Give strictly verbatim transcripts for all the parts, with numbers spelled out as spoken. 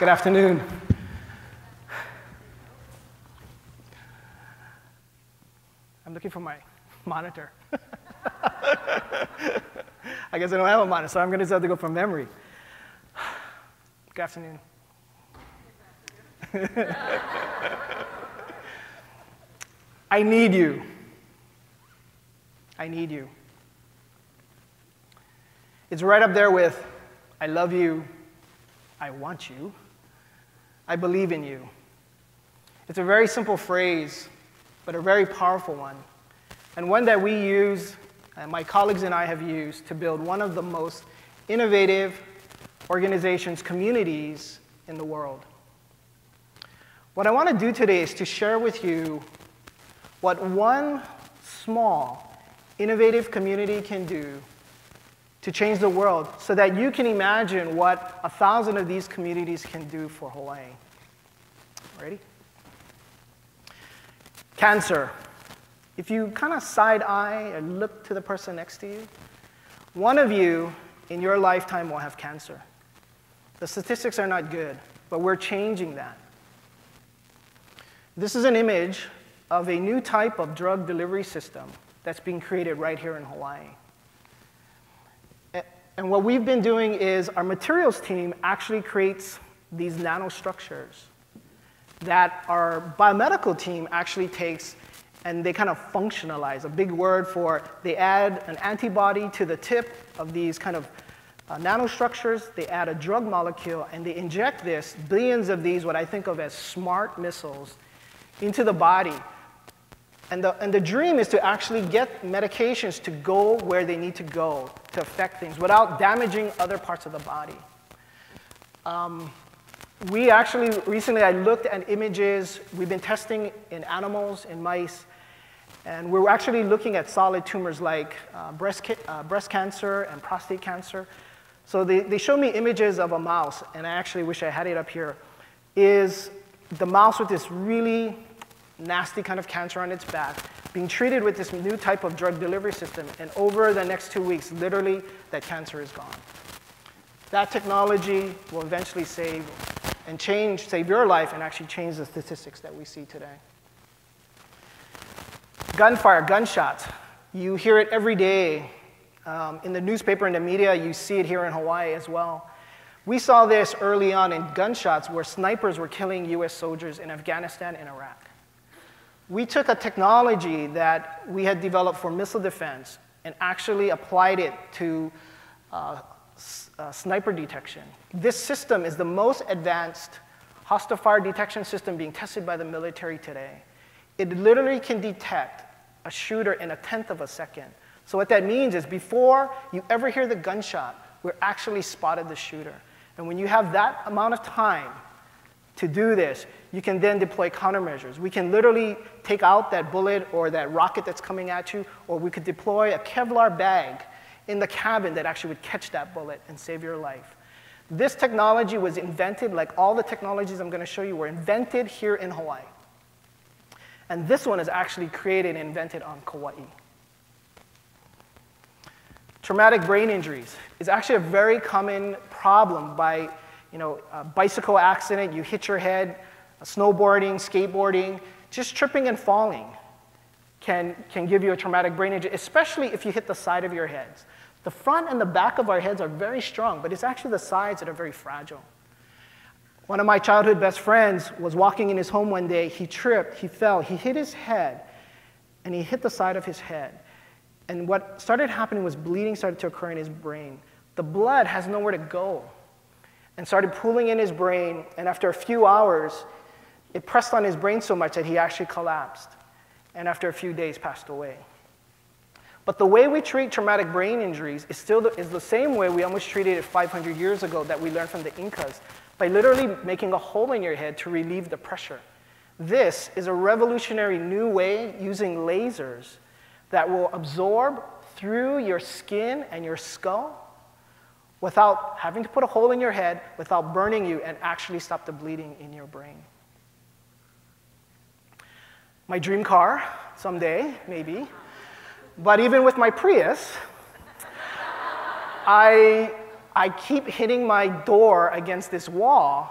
Good afternoon. I'm looking for my monitor. I guess I don't have a monitor, so I'm going to just have to go from memory. Good afternoon. I need you. I need you. It's right up there with, I love you, I want you, I believe in you. It's a very simple phrase, but a very powerful one, and one that we use, and my colleagues and I have used, to build one of the most innovative organizations, communities in the world. What I want to do today is to share with you what one small, innovative community can do to change the world, so that you can imagine what a thousand of these communities can do for Hawaii. Ready? Cancer. If you kind of side-eye and look to the person next to you, one of you in your lifetime will have cancer. The statistics are not good, but we're changing that. This is an image of a new type of drug delivery system that's being created right here in Hawaii. And what we've been doing is our materials team actually creates these nanostructures that our biomedical team actually takes and they kind of functionalize, a big word for, they add an antibody to the tip of these kind of uh, nanostructures, they add a drug molecule, and they inject this, billions of these, what I think of as smart missiles, into the body. And the, and the dream is to actually get medications to go where they need to go to affect things without damaging other parts of the body. Um, we actually, recently I looked at images. We've been testing in animals, in mice, and we're actually looking at solid tumors like uh, breast, ca uh, breast cancer and prostate cancer. So they, they showed me images of a mouse, and I actually wish I had it up here, is the mouse with this really nasty kind of cancer on its back, being treated with this new type of drug delivery system, and over the next two weeks, literally, that cancer is gone. That technology will eventually save and change, save your life, and actually change the statistics that we see today. Gunfire, gunshots. You hear it every day. Um, in the newspaper, in the media, you see it here in Hawaii as well. We saw this early on in gunshots where snipers were killing U S soldiers in Afghanistan and Iraq. We took a technology that we had developed for missile defense and actually applied it to uh, uh, sniper detection. This system is the most advanced hostile fire detection system being tested by the military today. It literally can detect a shooter in a tenth of a second. So what that means is before you ever hear the gunshot, we're actually spotted the shooter. And when you have that amount of time to do this, you can then deploy countermeasures. We can literally take out that bullet or that rocket that's coming at you, or we could deploy a Kevlar bag in the cabin that actually would catch that bullet and save your life. This technology was invented, like all the technologies I'm going to show you, were invented here in Hawaii. And this one is actually created and invented on Kauai. Traumatic brain injuries is actually a very common problem by You know, a bicycle accident, you hit your head, snowboarding, skateboarding, just tripping and falling can, can give you a traumatic brain injury, especially if you hit the side of your heads. The front and the back of our heads are very strong, but it's actually the sides that are very fragile. One of my childhood best friends was walking in his home one day. He tripped, he fell, he hit his head, and he hit the side of his head. And what started happening was bleeding started to occur in his brain. The blood has nowhere to go, and started pooling in his brain, and after a few hours, it pressed on his brain so much that he actually collapsed, and after a few days passed away. But the way we treat traumatic brain injuries is still the, is the same way we almost treated it five hundred years ago that we learned from the Incas, by literally making a hole in your head to relieve the pressure. This is a revolutionary new way using lasers that will absorb through your skin and your skull, without having to put a hole in your head, without burning you, and actually stop the bleeding in your brain. My dream car, someday, maybe. But even with my Prius, I, I keep hitting my door against this wall,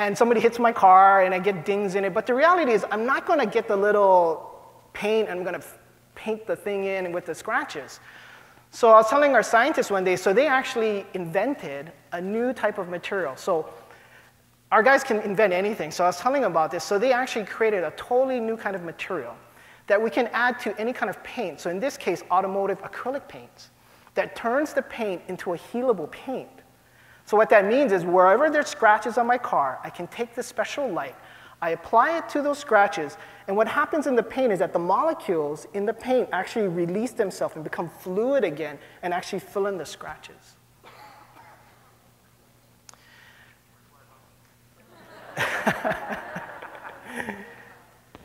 and somebody hits my car and I get dings in it. But the reality is I'm not going to get the little paint. I'm going to paint the thing in with the scratches. So I was telling our scientists one day, so they actually invented a new type of material. So our guys can invent anything. So I was telling them about this. So they actually created a totally new kind of material that we can add to any kind of paint. So in this case, automotive acrylic paints that turns the paint into a healable paint. So what that means is wherever there's scratches on my car, I can take this special light, I apply it to those scratches, and what happens in the paint is that the molecules in the paint actually release themselves and become fluid again and actually fill in the scratches.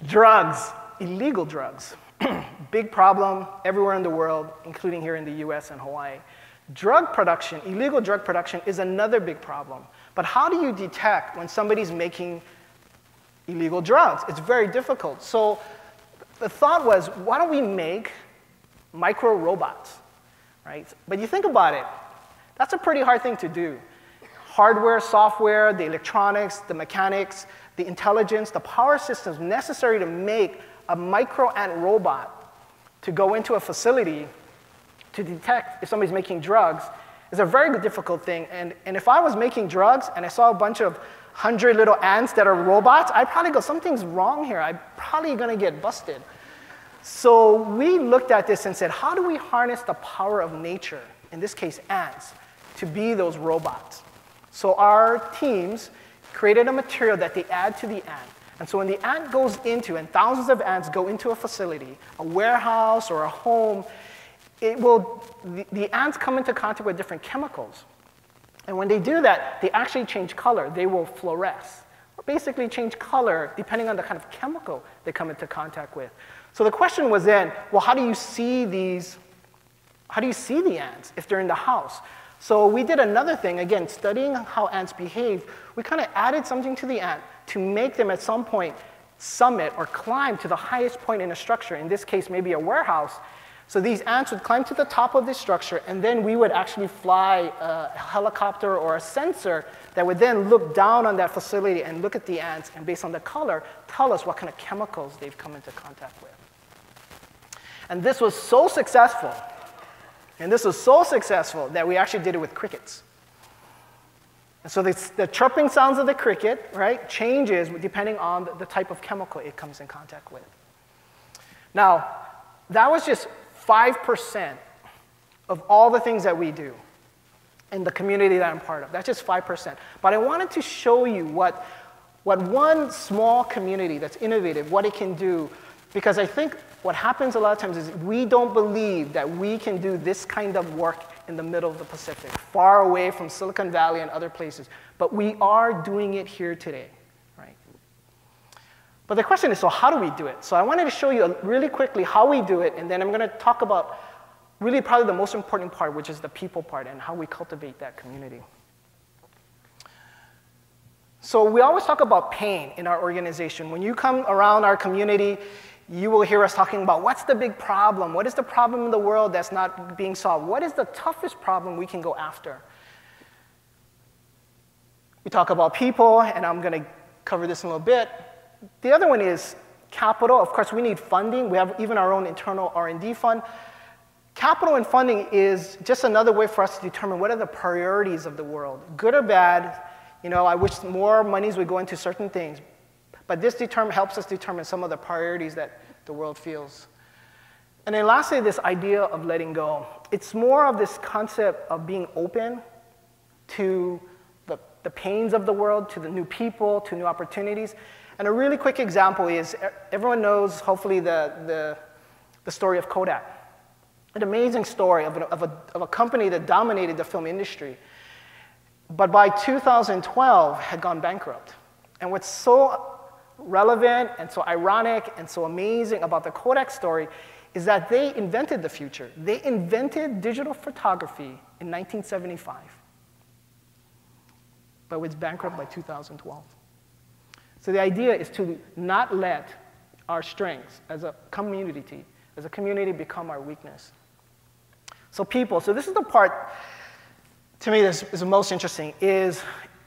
Drugs. Illegal drugs. Big problem everywhere in the world, including here in the U S and Hawaii. Drug production, illegal drug production, is another big problem. But how do you detect when somebody's making illegal drugs? It's very difficult. So the thought was, why don't we make micro robots, right? But you think about it, that's a pretty hard thing to do. Hardware, software, the electronics, the mechanics, the intelligence, the power systems necessary to make a micro ant robot to go into a facility to detect if somebody's making drugs is a very difficult thing. And, and if I was making drugs and I saw a bunch of hundred little ants that are robots, I'd probably go, something's wrong here. I'm probably going to get busted. So we looked at this and said, how do we harness the power of nature, in this case ants, to be those robots? So our teams created a material that they add to the ant. And so when the ant goes into, and thousands of ants go into a facility, a warehouse or a home, it will, the, the ants come into contact with different chemicals. And when they do that, they actually change color. They will fluoresce, or basically change color depending on the kind of chemical they come into contact with. So the question was then, well, how do you see these, how do you see the ants if they're in the house? So we did another thing, again, studying how ants behave. We kind of added something to the ant to make them at some point summit or climb to the highest point in a structure, in this case, maybe a warehouse. So these ants would climb to the top of this structure, and then we would actually fly a helicopter or a sensor that would then look down on that facility and look at the ants, and based on the color, tell us what kind of chemicals they've come into contact with. And this was so successful, and this was so successful that we actually did it with crickets. And so the, the chirping sounds of the cricket, right, changes depending on the type of chemical it comes in contact with. Now, that was just five percent of all the things that we do in the community that I'm part of. That's just five percent. But I wanted to show you what, what one small community that's innovative, what it can do, because I think what happens a lot of times is we don't believe that we can do this kind of work in the middle of the Pacific, far away from Silicon Valley and other places. But we are doing it here today. But the question is, so how do we do it? So I wanted to show you really quickly how we do it, and then I'm going to talk about really probably the most important part, which is the people part and how we cultivate that community. So we always talk about pain in our organization. When you come around our community, you will hear us talking about what's the big problem? What is the problem in the world that's not being solved? What is the toughest problem we can go after? We talk about people, and I'm going to cover this in a little bit. The other one is capital. Of course, we need funding. We have even our own internal R and D fund. Capital and funding is just another way for us to determine what are the priorities of the world, good or bad. You know, I wish more monies would go into certain things, but this determ- helps us determine some of the priorities that the world feels. And then lastly, this idea of letting go. It's more of this concept of being open to the, the pains of the world, to the new people, to new opportunities. And a really quick example is, everyone knows, hopefully, the, the, the story of Kodak. An amazing story of, an, of, a, of a company that dominated the film industry, but by two thousand twelve had gone bankrupt. And what's so relevant and so ironic and so amazing about the Kodak story is that they invented the future. They invented digital photography in nineteen seventy-five, but was bankrupt by two thousand twelve. So the idea is to not let our strengths as a community, as a community become our weakness. So people, so this is the part to me that's is the most interesting, is,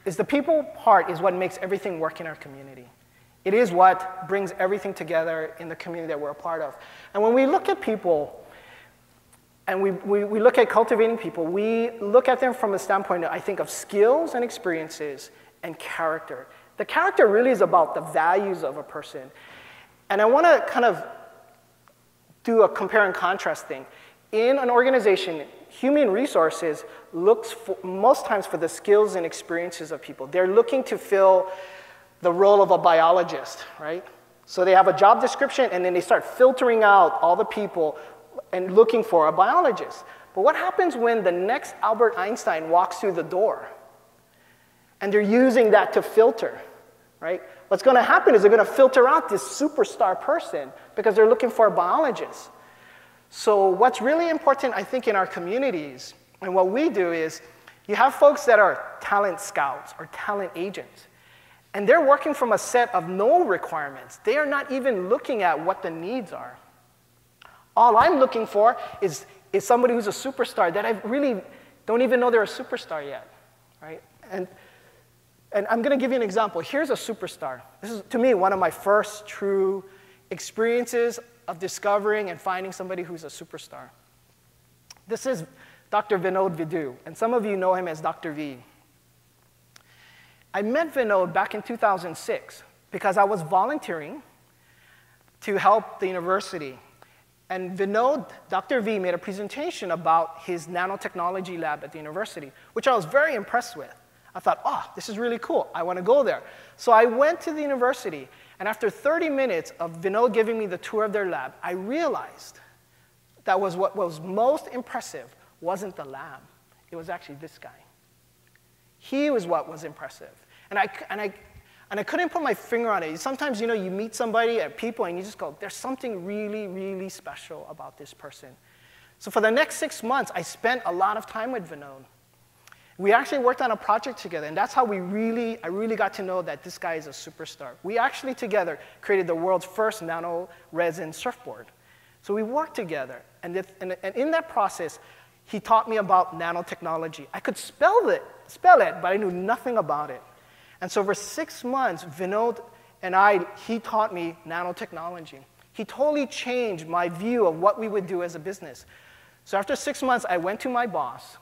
is the people part is what makes everything work in our community. It is what brings everything together in the community that we're a part of. And when we look at people, and we, we, we look at cultivating people, we look at them from a standpoint, I think, of skills and experiences and character. The character really is about the values of a person. And I want to kind of do a compare and contrast thing. In an organization, human resources looks for, most times for the skills and experiences of people. They're looking to fill the role of a biologist, right? So they have a job description, and then they start filtering out all the people and looking for a biologist. But what happens when the next Albert Einstein walks through the door? And they're using that to filter, right? What's going to happen is they're going to filter out this superstar person because they're looking for a biologist. So what's really important, I think, in our communities, and what we do is you have folks that are talent scouts or talent agents, and they're working from a set of no requirements. They are not even looking at what the needs are. All I'm looking for is, is somebody who's a superstar that I really don't even know they're a superstar yet, right? And, and I'm going to give you an example. Here's a superstar. This is, to me, one of my first true experiences of discovering and finding somebody who's a superstar. This is Doctor Vinod Vedula, and some of you know him as Doctor V. I met Vinod back in two thousand six because I was volunteering to help the university. And Vinod, Doctor V, made a presentation about his nanotechnology lab at the university, which I was very impressed with. I thought, oh, this is really cool. I want to go there. So I went to the university, and after thirty minutes of Vinod giving me the tour of their lab, I realized that was what was most impressive wasn't the lab. It was actually this guy. He was what was impressive. And I, and I, and I couldn't put my finger on it. Sometimes, you know, you meet somebody or people, and you just go, there's something really, really special about this person. So for the next six months, I spent a lot of time with Vinod. We actually worked on a project together, and that's how we really, I really got to know that this guy is a superstar. We actually together created the world's first nano-resin surfboard. So we worked together, and, if, and, and in that process, he taught me about nanotechnology. I could spell it, spell it, but I knew nothing about it. And so for six months, Vinod and I, he taught me nanotechnology. He totally changed my view of what we would do as a business. So after six months, I went to my boss,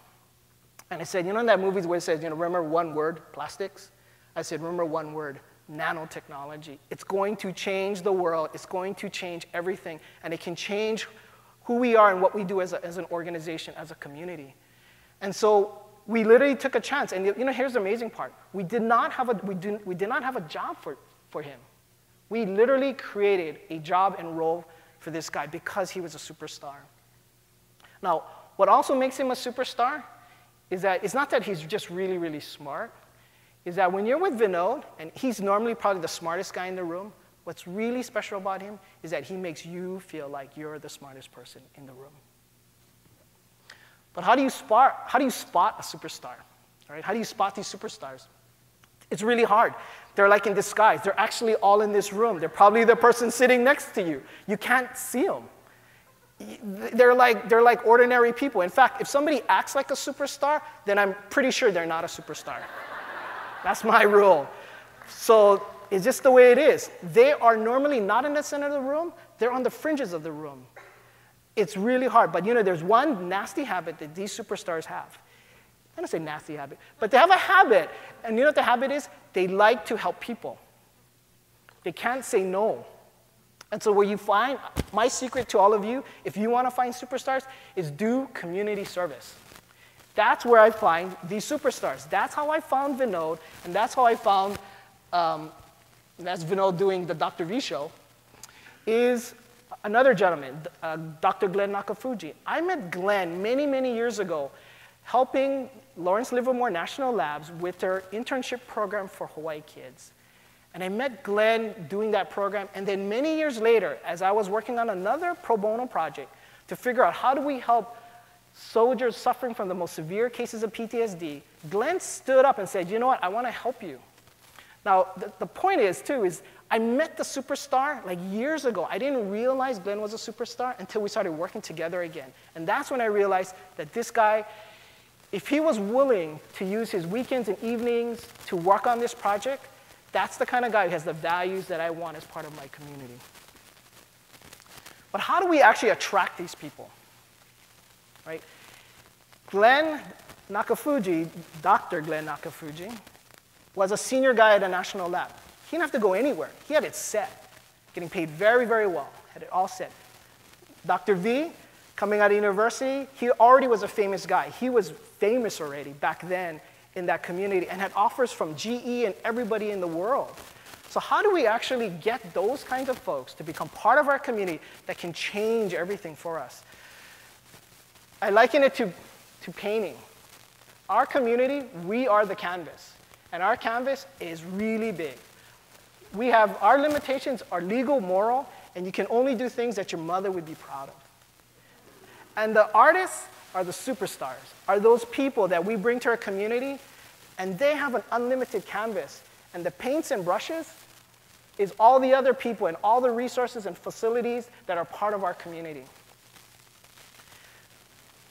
and I said, you know in that movie where it says, you know, remember one word, plastics? I said, remember one word, nanotechnology. It's going to change the world. It's going to change everything. And it can change who we are and what we do as, a, as an organization, as a community. And so we literally took a chance. And you know, here's the amazing part. We did not have a, we did, we did not have a job for, for him. We literally created a job and role for this guy because he was a superstar. Now, what also makes him a superstar is that it's not that he's just really, really smart. Is that when you're with Vinod, and he's normally probably the smartest guy in the room, what's really special about him is that he makes you feel like you're the smartest person in the room. But how do you spot, how do you spot a superstar? Right? How do you spot these superstars? It's really hard. They're like in disguise. They're actually all in this room. They're probably the person sitting next to you. You can't see them. They're like, they're like ordinary people. In fact, if somebody acts like a superstar, then I'm pretty sure they're not a superstar. That's my rule. So it's just the way it is. They are normally not in the center of the room. They're on the fringes of the room. It's really hard. But you know, there's one nasty habit that these superstars have. I don't say nasty habit, but they have a habit. And you know what the habit is? They like to help people. They can't say no. And so where you find, my secret to all of you, if you want to find superstars, is do community service. That's where I find these superstars. That's how I found Vinod, and that's how I found, um, that's Vinod doing the Doctor V show, is another gentleman, uh, Doctor Glenn Nakafuji. I met Glenn many, many years ago, helping Lawrence Livermore National Labs with their internship program for Hawaii kids. And I met Glenn doing that program. And then many years later, as I was working on another pro bono project to figure out how do we help soldiers suffering from the most severe cases of P T S D, Glenn stood up and said, you know what, I want to help you. Now, the, the point is, too, is I met the superstar like years ago. I didn't realize Glenn was a superstar until we started working together again. And that's when I realized that this guy If he was willing to use his weekends and evenings to work on this project, that's the kind of guy who has the values that I want as part of my community. But how do we actually attract these people? Right? Glenn Nakafuji, Doctor Glenn Nakafuji, was a senior guy at a national lab. He didn't have to go anywhere. He had it set, getting paid very, very well, had it all set. Doctor V, coming out of university, he already was a famous guy. He was famous already back then in that community and had offers from G E and everybody in the world. So how do we actually get those kinds of folks to become part of our community that can change everything for us? I liken it to, to painting. Our community, we are the canvas. And our canvas is really big. We have, our limitations are legal, moral, and you can only do things that your mother would be proud of. And the artists are the superstars, are those people that we bring to our community, and they have an unlimited canvas. And the paints and brushes is all the other people and all the resources and facilities that are part of our community.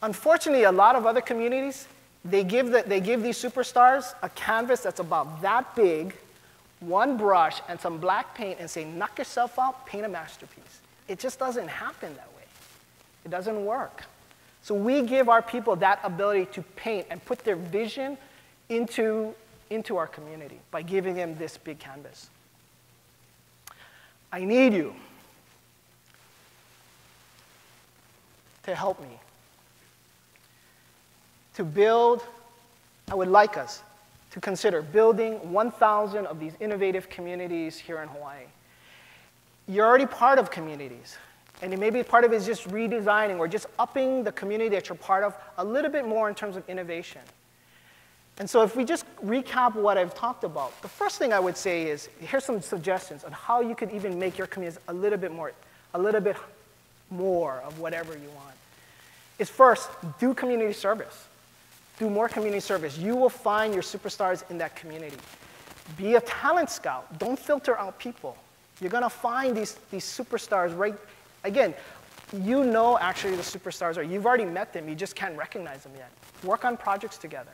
Unfortunately, a lot of other communities, they give, the, they give these superstars a canvas that's about that big, one brush and some black paint and say, knock yourself out, paint a masterpiece. It just doesn't happen that way. It doesn't work. So we give our people that ability to paint and put their vision into, into our community by giving them this big canvas. I need you to help me to build, I would like us to consider building one thousand of these innovative communities here in Hawaii. You're already part of communities, and it may be part of it is just redesigning or just upping the community that you're part of a little bit more in terms of innovation. And so if we just recap what I've talked about, the first thing I would say is, here's some suggestions on how you could even make your communities a little bit more, a little bit more of whatever you want. Is first, do community service. Do more community service. You will find your superstars in that community. Be a talent scout. Don't filter out people. You're going to find these, these superstars right. Again, you know actually the superstars are. You've already met them. You just can't recognize them yet. Work on projects together.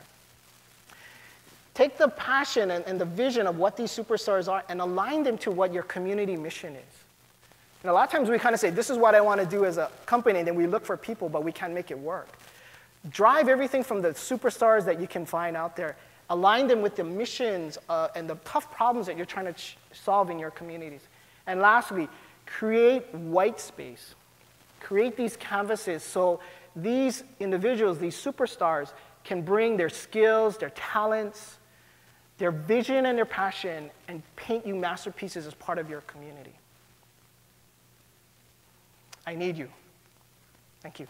Take the passion and, and the vision of what these superstars are and align them to what your community mission is. And a lot of times we kind of say, this is what I want to do as a company, and then we look for people, but we can't make it work. Drive everything from the superstars that you can find out there. Align them with the missions uh, and the tough problems that you're trying to ch solve in your communities. And lastly, create white space. Create these canvases so these individuals, these superstars, can bring their skills, their talents, their vision and their passion, and paint you masterpieces as part of your community. I need you. Thank you.